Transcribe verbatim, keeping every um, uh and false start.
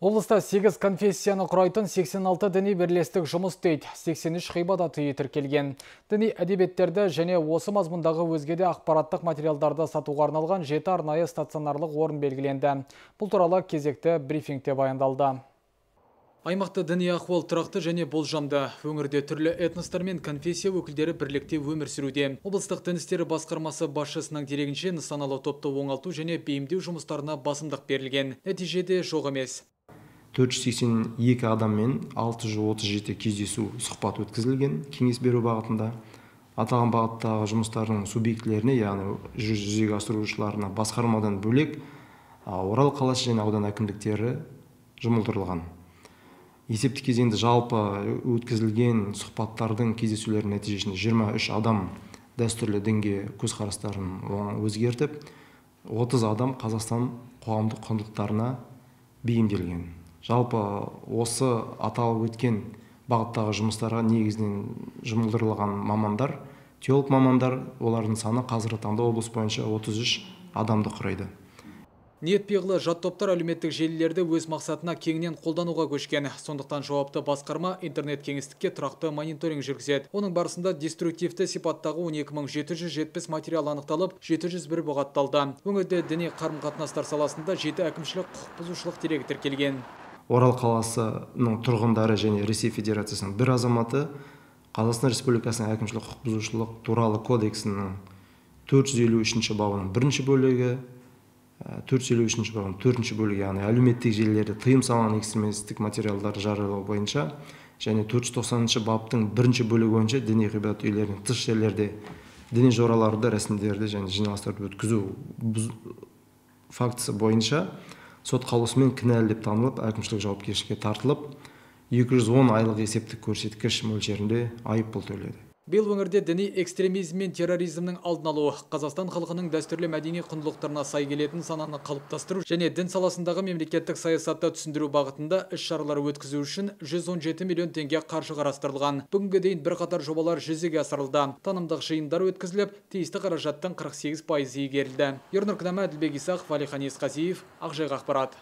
Облыста сегіз конфессияны құрайтын сексен алты діни бірлестік жұмыс істейді, сексен үш ғибадат үйі тіркелген. Діни әдебиеттерді және осы мазмұндағы өзгеде ақпараттық материалдарды сатуға арналған жеті арнайы стационарлық орын белгіленді. Бұл туралы кезекті брифингте баяндалды. Аймақта діни ахуал тұрақты және болжамды. Өңірде түрлі этностар мен конфессия өкілдері бірлікте өмір сүруде. Облыстық дін істері басқармасы басшысының дерегінше нысаналы топты оңалту және бейімдеу жұмыстарына басымдық берілген. Нәтижеде жоқ емес. төрт жүз сексен екі адам мен алты жүз отыз жеті кездесу сұхбат өткізілген кеңес беру бағытында. Аталған бағыттағы жұмыстардың субъектілеріне, яғни жүзеге асырушыларына басқармадан бөлек Орал қаласы және аудан әкімдіктері жұмылдырылған. Есепті кезеңді жалпы өткізілген сұхбаттардың кездесулер нәтижесінде жиырма үш адам дәстүрлі дінге көзқарастарын өзгертіп, отыз адам Қазақстан қоғамдық құндылықтарына бейімделген. Жалпы осы аталып өткен бағыттағы жұмыстарға негізінен жұмылдырылған мамандар, теолог мамандар, олардың саны қазіргі таңда облыс бойынша отыз үш адамды құрайды. Ниет пиғылы жат топтар әлеуметтік желілерді өз мақсатына кеңінен қолдануға көшкен. Сондықтан жауапты басқарма интернет кеңістікке тұрақты мониторинг жүргізеді. Оның барысында деструктивті сипаттағы он екі мың жеті жүз жетпіс материал анықталып, жеті жүз бір бұғатталды. Өңірде діни қарым-қатынастар саласында жеті әкімшілік құқық бұзушылық дерегі тіркелген. Орал қаласының тұрғындары және Ресей Федерациясының бір азаматы Қазақстан Республикасының әкімшілік құқық бұзушылық туралы кодексінің төрт жүз елу үшінші бабының бірінші бөлігі, төрт жүз елу үшінші бабының төртінші бөлігі, яғни әлеуметтік желілерде тыйым салынған экстремистік материалдарды жариялау бойынша және төрт жүз тоқсаныншы баптың бірінші бөлігі бойынша діни ғибадат үйлерінің тыс жерлерде діни жораларды, рәсімдерді және жиналыстарды өткізу фактісі бойынша сот қаулысымен кінәлі деп танылып, әкімшілік жауапкершілікке тартылып, екі жүз он айлық есептік көрсеткіш мөлшерінде айыппұл төледі. Бел өңірде діни экстремизм мен терроризмнің алдын алуы, Қазақстан халқының дәстүрлі мәдени құндылықтарына сай келетін сананы қалыптастыру және дін саласындағы мемлекеттік саясатты түсіндіру бағытында іс-шаралар өткізу үшін жүз он жеті миллион теңге қаржы қарастырылған. Бүгінге дейін бірқатар жобалар жүзеге асырылды. Танымдық жиындар өткізіліп, тиісті қаражаттың қырық сегіз пайызы игерілді. Ернұр Кінәма, Әділбек Исақов, Алихан Есқазиев, Ақжайық ақпарат.